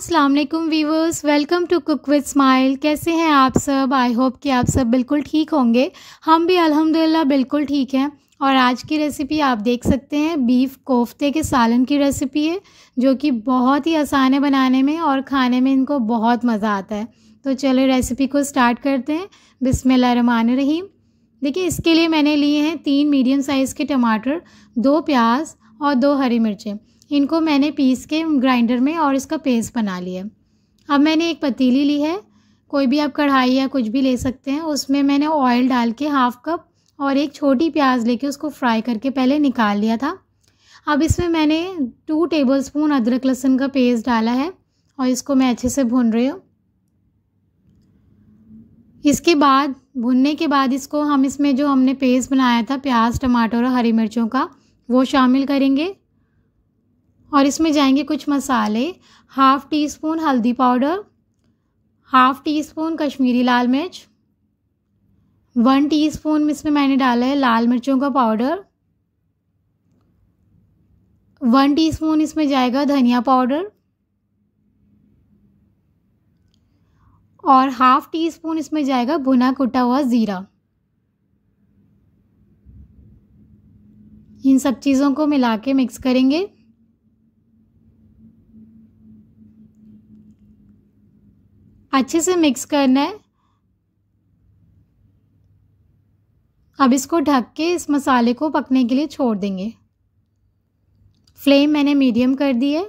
अस्सलाम वालेकुम viewers, welcome to cook with smile. कैसे हैं आप सब? आई होप कि आप सब बिल्कुल ठीक होंगे। हम भी अल्हम्दुलिल्लाह बिल्कुल ठीक हैं। और आज की रेसिपी आप देख सकते हैं, बीफ कोफ्ते के सालन की रेसिपी है, जो कि बहुत ही आसान है बनाने में और खाने में इनको बहुत मज़ा आता है। तो चलो रेसिपी को स्टार्ट करते हैं। बिस्मिल्लाहिर्रहमानिर्रहीम। देखिए, इसके लिए मैंने लिए हैं 3 मीडियम साइज़ के टमाटर, 2 प्याज और 2 हरी मिर्चें। इनको मैंने पीस के ग्राइंडर में और इसका पेस्ट बना लिया। अब मैंने एक पतीली ली है, कोई भी आप कढ़ाई या कुछ भी ले सकते हैं। उसमें मैंने ऑयल डाल के हाफ कप और एक छोटी प्याज लेके उसको फ्राई करके पहले निकाल लिया था। अब इसमें मैंने 2 टेबलस्पून अदरक लहसुन का पेस्ट डाला है और इसको मैं अच्छे से भून रही हूँ। इसके बाद भुनने के बाद इसको हम इसमें जो हमने पेस्ट बनाया था प्याज, टमाटर और हरी मिर्चों का, वो शामिल करेंगे। और इसमें जाएंगे कुछ मसाले: हाफ़ टीस्पून हल्दी पाउडर, हाफ़ टीस्पून कश्मीरी लाल मिर्च, 1 टीस्पून इसमें मैंने डाला है लाल मिर्चों का पाउडर, 1 टीस्पून इसमें जाएगा धनिया पाउडर और हाफ़ टीस्पून इसमें जाएगा भुना कुटा हुआ ज़ीरा। इन सब चीज़ों को मिला के मिक्स करेंगे। अच्छे से मिक्स करना है। अब इसको ढक के इस मसाले को पकने के लिए छोड़ देंगे। फ्लेम मैंने मीडियम कर दी है।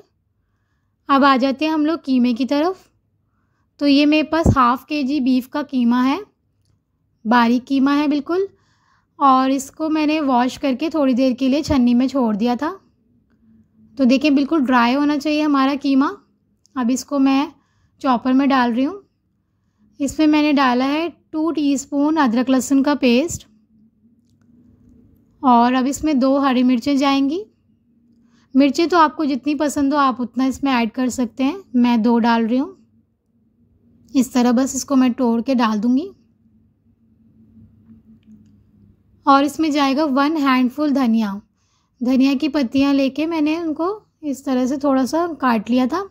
अब आ जाते हैं हम लोग कीमे की तरफ। तो ये मेरे पास हाफ़ kg बीफ का कीमा है, बारीक कीमा है बिल्कुल। और इसको मैंने वॉश करके थोड़ी देर के लिए छन्नी में छोड़ दिया था। तो देखिए बिल्कुल ड्राई होना चाहिए हमारा कीमा। अब इसको मैं चॉपर में डाल रही हूँ। इसमें मैंने डाला है 2 टीस्पून अदरक लहसुन का पेस्ट और अब इसमें 2 हरी मिर्चें जाएंगी। मिर्चें तो आपको जितनी पसंद हो आप उतना इसमें ऐड कर सकते हैं। मैं 2 डाल रही हूँ। इस तरह बस इसको मैं तोड़ के डाल दूँगी। और इसमें जाएगा 1 हैंडफुल धनिया। धनिया की पत्तियाँ लेके मैंने उनको इस तरह से थोड़ा सा काट लिया था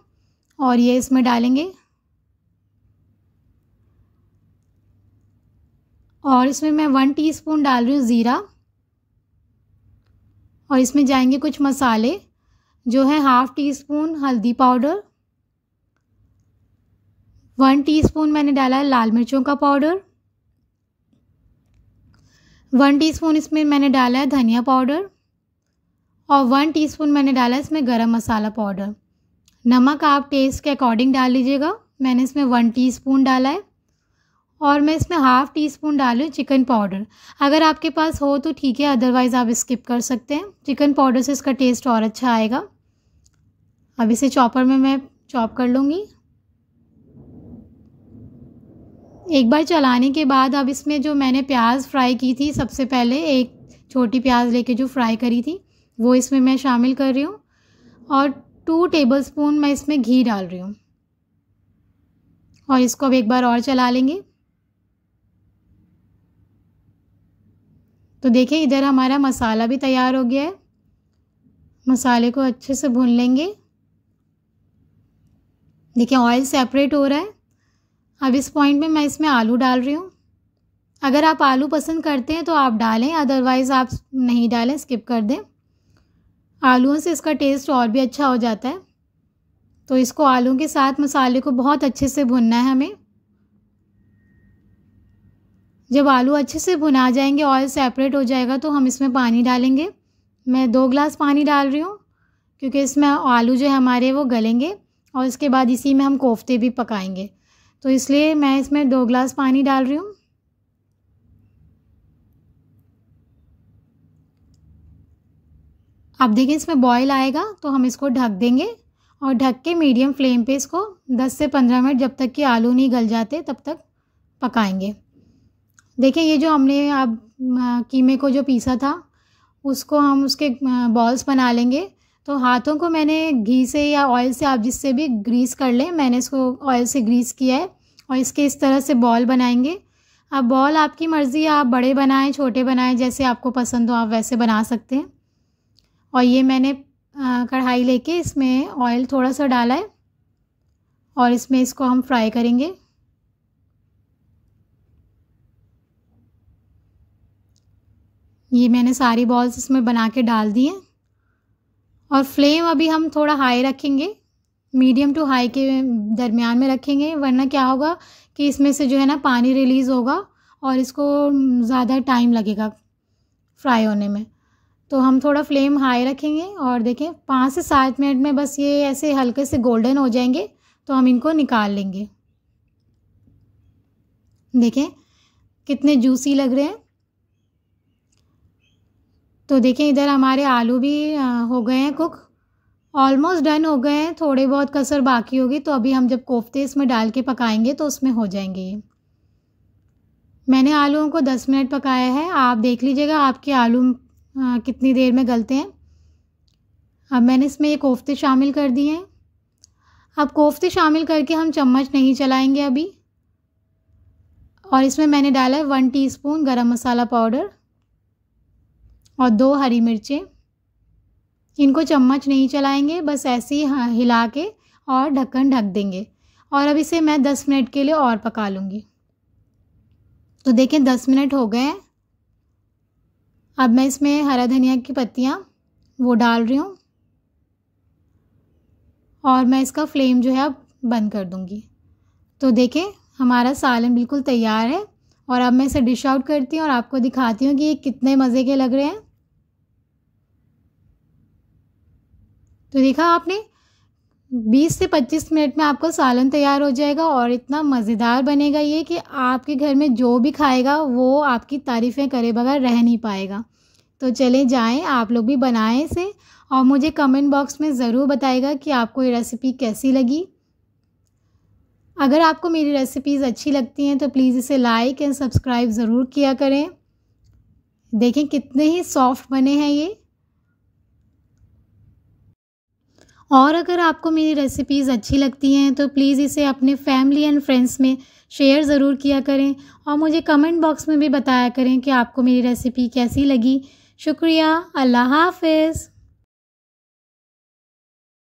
और ये इसमें डालेंगे। और इसमें मैं 1 टीस्पून डाल रही हूँ ज़ीरा। और इसमें जाएंगे कुछ मसाले जो है हाफ़ टीस्पून हल्दी पाउडर, 1 टीस्पून मैंने डाला है लाल मिर्चों का पाउडर, 1 टीस्पून इसमें मैंने डाला है धनिया पाउडर और 1 टीस्पून मैंने डाला है इसमें गरम मसाला पाउडर। नमक आप टेस्ट के अकॉर्डिंग डाल लीजिएगा। मैंने इसमें 1 टीस्पून डाला है। और मैं इसमें हाफ़ टीस्पून डालूँ चिकन पाउडर। अगर आपके पास हो तो ठीक है, अदरवाइज़ आप स्किप कर सकते हैं। चिकन पाउडर से इसका टेस्ट और अच्छा आएगा। अब इसे चॉपर में मैं चॉप कर लूँगी। एक बार चलाने के बाद अब इसमें जो मैंने प्याज फ्राई की थी, सबसे पहले एक छोटी प्याज लेके जो फ्राई करी थी, वो इसमें मैं शामिल कर रही हूँ। और 2 टेबलस्पून मैं इसमें घी डाल रही हूँ। और इसको अब एक बार और चला लेंगे। तो देखिए इधर हमारा मसाला भी तैयार हो गया है। मसाले को अच्छे से भून लेंगे। देखिए ऑयल सेपरेट हो रहा है। अब इस पॉइंट में मैं इसमें आलू डाल रही हूँ। अगर आप आलू पसंद करते हैं तो आप डालें, अदरवाइज़ आप नहीं डालें, स्किप कर दें। आलूओं से इसका टेस्ट और भी अच्छा हो जाता है। तो इसको आलू के साथ मसाले को बहुत अच्छे से भुनना है हमें। जब आलू अच्छे से भुना जाएंगे, ऑयल सेपरेट हो जाएगा, तो हम इसमें पानी डालेंगे। मैं 2 ग्लास पानी डाल रही हूँ, क्योंकि इसमें आलू जो है हमारे वो गलेंगे और इसके बाद इसी में हम कोफ्ते भी पकाएंगे। तो इसलिए मैं इसमें 2 ग्लास पानी डाल रही हूँ। अब देखिए इसमें बॉयल आएगा तो हम इसको ढक देंगे और ढक के मीडियम फ्लेम पे इसको 10 से 15 मिनट, जब तक कि आलू नहीं गल जाते, तब तक पकाएंगे। देखिए ये जो हमने अब कीमे को जो पीसा था उसको हम उसके बॉल्स बना लेंगे। तो हाथों को मैंने घी से या ऑयल से, आप जिससे भी ग्रीस कर लें, मैंने इसको ऑयल से ग्रीस किया है। और इसके इस तरह से बॉल बनाएंगे। अब बॉल आपकी मर्ज़ी, आप बड़े बनाएं, छोटे बनाएं, जैसे आपको पसंद हो आप वैसे बना सकते हैं। और ये मैंने कढ़ाई लेके इसमें ऑयल थोड़ा सा डाला है और इसमें इसको हम फ्राई करेंगे। ये मैंने सारी बॉल्स इसमें बना के डाल दी हैं और फ्लेम अभी हम थोड़ा हाई रखेंगे, मीडियम टू हाई के दरमियान में रखेंगे, वरना क्या होगा कि इसमें से जो है ना पानी रिलीज़ होगा और इसको ज़्यादा टाइम लगेगा फ्राई होने में। तो हम थोड़ा फ्लेम हाई रखेंगे और देखें 5 से 7 मिनट में बस ये ऐसे हल्के से गोल्डन हो जाएंगे तो हम इनको निकाल लेंगे। देखें कितने जूसी लग रहे हैं। तो देखें इधर हमारे आलू भी हो गए हैं कुक, ऑलमोस्ट डन हो गए हैं, थोड़े बहुत कसर बाकी होगी तो अभी हम जब कोफ्ते इसमें डाल के पकाएंगे तो उसमें हो जाएंगे ये। मैंने आलूओं को 10 मिनट पकाया है, आप देख लीजिएगा आपके आलू कितनी देर में गलते हैं। अब मैंने इसमें ये कोफ्ते शामिल कर दिए हैं। अब कोफ्ते शामिल करके हम चम्मच नहीं चलाएंगे अभी। और इसमें मैंने डाला है 1 टीस्पून गरम मसाला पाउडर और 2 हरी मिर्चें। इनको चम्मच नहीं चलाएंगे, बस ऐसे ही हिला के और ढक्कन ढक देंगे। और अब इसे मैं 10 मिनट के लिए और पका लूँगी। तो देखें 10 मिनट हो गए। अब मैं इसमें हरा धनिया की पत्तियाँ वो डाल रही हूँ और मैं इसका फ्लेम जो है अब बंद कर दूँगी। तो देखें हमारा सालन बिल्कुल तैयार है और अब मैं इसे डिश आउट करती हूँ और आपको दिखाती हूँ कि ये कितने मज़े के लग रहे हैं। तो देखा आपने 20 से 25 मिनट में आपका सालन तैयार हो जाएगा और इतना मज़ेदार बनेगा ये कि आपके घर में जो भी खाएगा वो आपकी तारीफ़ें करे बगैर रह नहीं पाएगा। तो चले जाएं, आप लोग भी बनाएं इसे और मुझे कमेंट बॉक्स में ज़रूर बताइएगा कि आपको ये रेसिपी कैसी लगी। अगर आपको मेरी रेसिपीज़ अच्छी लगती हैं तो प्लीज़ इसे लाइक एंड सब्सक्राइब ज़रूर किया करें। देखें कितने ही सॉफ्ट बने हैं ये। और अगर आपको मेरी रेसिपीज़ अच्छी लगती हैं तो प्लीज़ इसे अपने फैमिली एंड फ्रेंड्स में शेयर ज़रूर किया करें और मुझे कमेंट बॉक्स में भी बताया करें कि आपको मेरी रेसिपी कैसी लगी। शुक्रिया, अल्लाह हाफ़िज़।